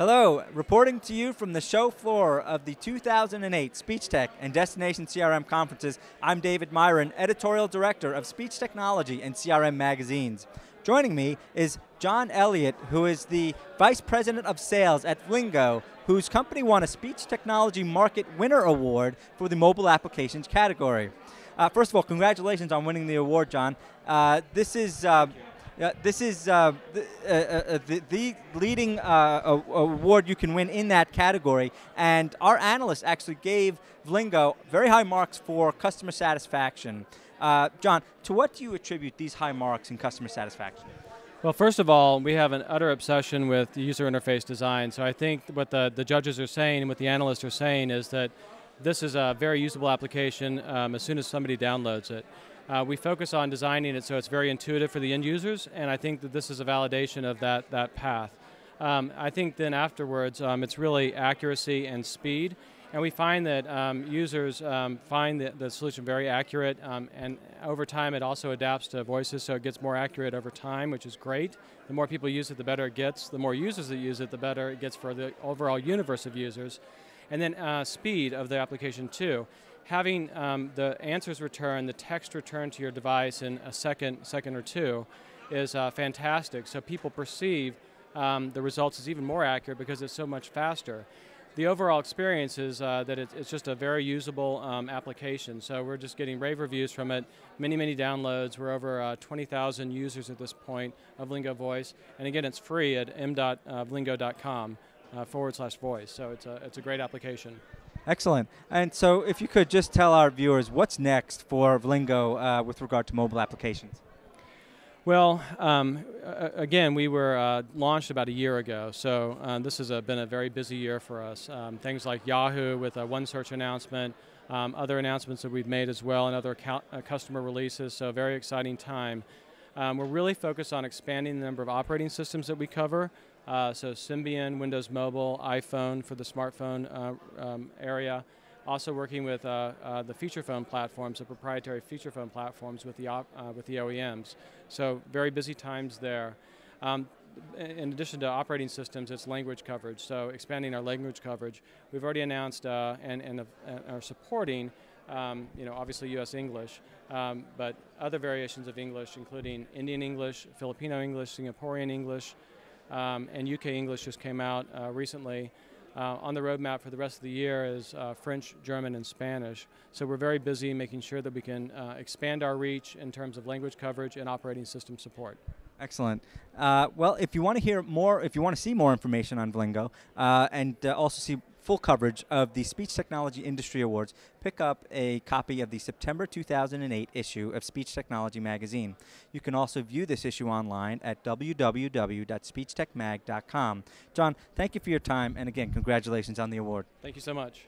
Hello, reporting to you from the show floor of the 2008 Speech Tech and Destination CRM conferences, I'm David Myron, Editorial Director of Speech Technology and CRM Magazines. Joining me is John Elliott, who is the Vice President of Sales at Vlingo, whose company won a Speech Technology Market Winner Award for the mobile applications category. First of all, congratulations on winning the award, John. This is the leading award you can win in that category, and our analyst actually gave Vlingo very high marks for customer satisfaction. John, to what do you attribute these high marks in customer satisfaction? Well, first of all, we have an utter obsession with user interface design, so I think what the judges are saying and what the analysts are saying is that this is a very usable application as soon as somebody downloads it. We focus on designing it so it's very intuitive for the end users, and I think that this is a validation of that path. I think then afterwards, it's really accuracy and speed, and we find that users find the solution very accurate, and over time it also adapts to voices, so it gets more accurate over time, which is great. The more people use it, the better it gets. The more users that use it, the better it gets for the overall universe of users. And then speed of the application too. Having the answers returned, the text returned to your device in a second or two is fantastic. So people perceive the results as even more accurate because it's so much faster. The overall experience is that it's just a very usable application. So we're just getting rave reviews from it, many, many downloads. We're over 20,000 users at this point of Vlingo Voice. And again, it's free at m.vlingo.com. /voice, so it's a great application. Excellent. And so if you could just tell our viewers what's next for Vlingo with regard to mobile applications. Well, again, we were launched about a year ago, so this has been a very busy year for us. Things like Yahoo with a OneSearch announcement, other announcements that we've made as well, and other customer releases, so very exciting time. We're really focused on expanding the number of operating systems that we cover. So Symbian, Windows Mobile, iPhone for the smartphone area. Also working with the feature phone platforms, the proprietary feature phone platforms with the OEMs. So very busy times there. In addition to operating systems, it's language coverage. So expanding our language coverage. We've already announced and are supporting obviously U.S. English, but other variations of English, including Indian English, Filipino English, Singaporean English, and UK English just came out recently. On the roadmap for the rest of the year is French, German, and Spanish. So we're very busy making sure that we can expand our reach in terms of language coverage and operating system support. Excellent. Well, if you want to hear more, if you want to see more information on Vlingo, and also see full coverage of the Speech Technology Industry Awards, pick up a copy of the September 2008 issue of Speech Technology Magazine. You can also view this issue online at www.speechtechmag.com. John, thank you for your time, and again, congratulations on the award. Thank you so much.